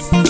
What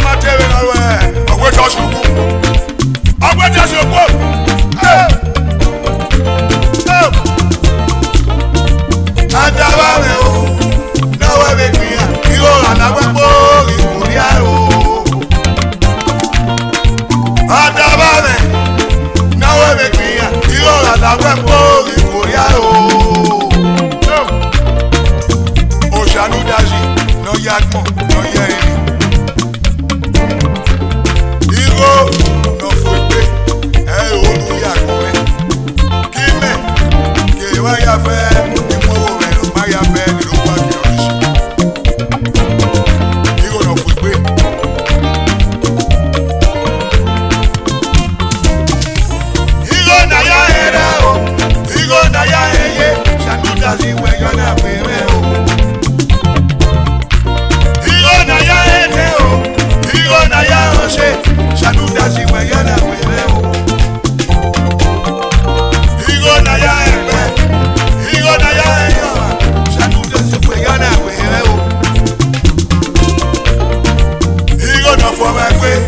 about for my way.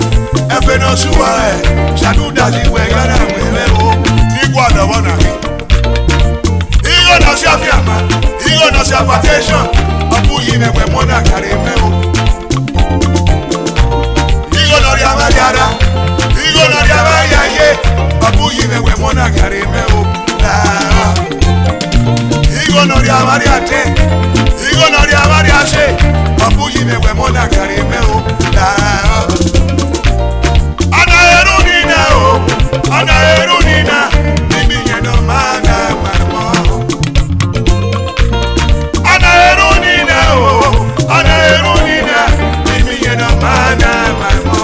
Efe no suwa eh. Shadu daji we gana we leo. Nigwa da wana mi. Igo no si afiama. Igo no si apatation. Apu yine we mona kare meo. Igo no riama diara. Igo no riama yaye. Apu yine we mona kare meo. Igo no riama diate. Igo no riama diase. Abu yine we mona kare meo la. Ana erunina o, ana erunina, mimi yeno mana mama. Ana erunina o, ana erunina, mimi yeno mana mama.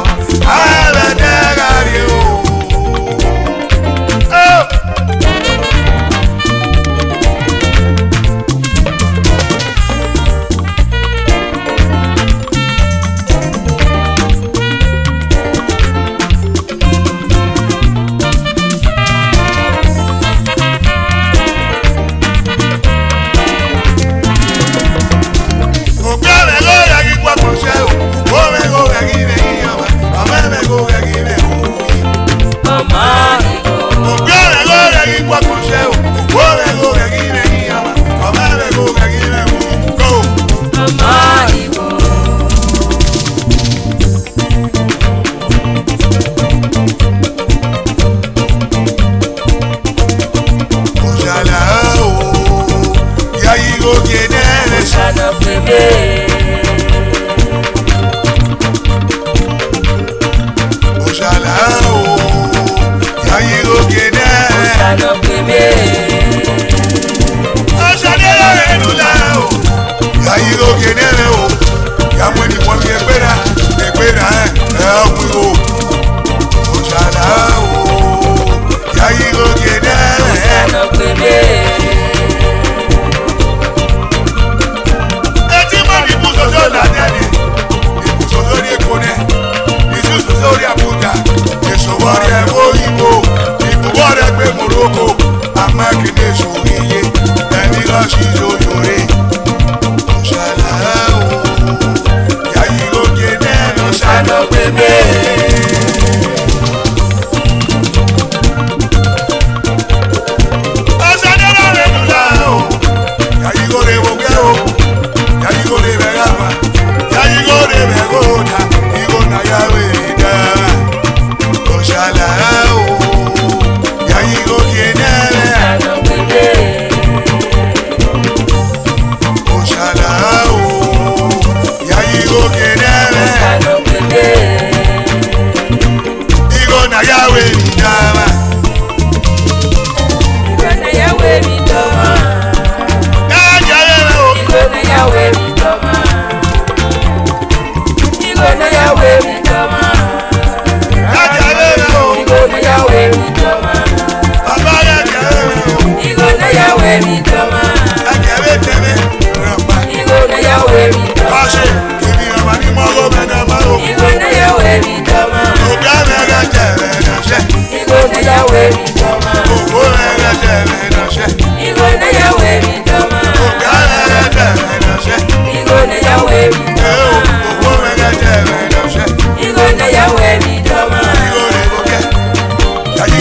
Ala dagari o.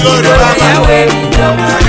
Go to Baba.